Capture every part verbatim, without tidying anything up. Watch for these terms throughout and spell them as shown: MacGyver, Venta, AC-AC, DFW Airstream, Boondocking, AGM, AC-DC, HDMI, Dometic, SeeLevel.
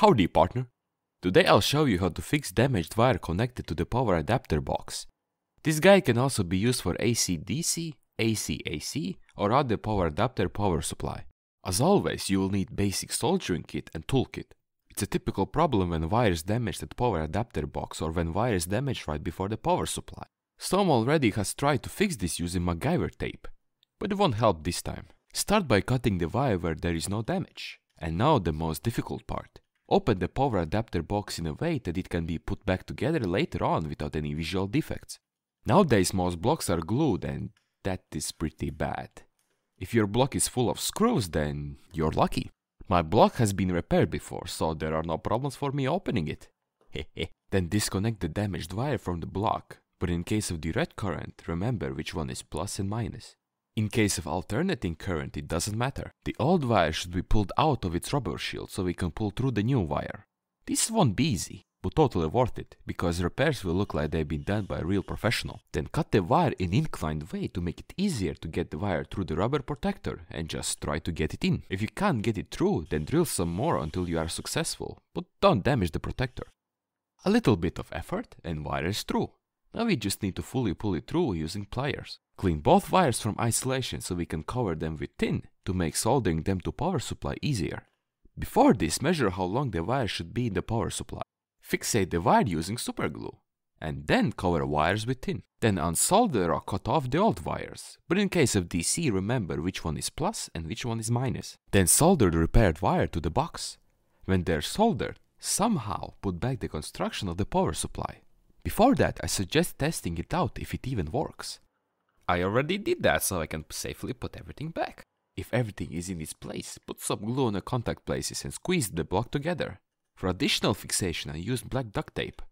Howdy, partner! Today I'll show you how to fix damaged wire connected to the power adapter box. This guy can also be used for A C D C, A C A C or other power adapter power supply. As always, you will need basic soldering kit and toolkit. It's a typical problem when wire is damaged at power adapter box or when wire is damaged right before the power supply. Some already has tried to fix this using MacGyver tape, but it won't help this time. Start by cutting the wire where there is no damage. And now the most difficult part. Open the power adapter box in a way that it can be put back together later on without any visual defects. Nowadays most blocks are glued, and that is pretty bad. If your block is full of screws, then you're lucky. My block has been repaired before, so there are no problems for me opening it. Then disconnect the damaged wire from the block, but in case of direct current, remember which one is plus and minus. In case of alternating current, it doesn't matter. The old wire should be pulled out of its rubber shield so we can pull through the new wire. This won't be easy, but totally worth it, because repairs will look like they've been done by a real professional. Then cut the wire in inclined way to make it easier to get the wire through the rubber protector and just try to get it in. If you can't get it through, then drill some more until you are successful, but don't damage the protector. A little bit of effort and wire is through. Now we just need to fully pull it through using pliers. Clean both wires from isolation so we can cover them with tin to make soldering them to power supply easier. Before this, measure how long the wire should be in the power supply. Fixate the wire using superglue, and then cover wires with tin. Then unsolder or cut off the old wires, but in case of D C, remember which one is plus and which one is minus. Then solder the repaired wire to the box. When they're soldered, somehow put back the construction of the power supply. Before that, I suggest testing it out if it even works. I already did that, so I can safely put everything back. If everything is in its place, put some glue on the contact places and squeeze the block together. For additional fixation, I used black duct tape.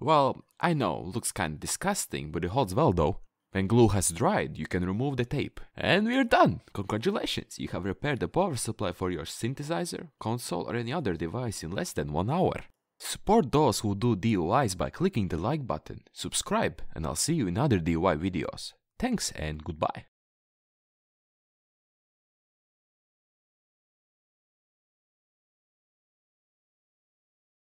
Well, I know, looks kinda disgusting, but it holds well though. When glue has dried, you can remove the tape. And we're done! Congratulations, you have repaired the power supply for your synthesizer, console or any other device in less than one hour. Support those who do D I Ys by clicking the like button, subscribe, and I'll see you in other D I Y videos. Thanks and goodbye.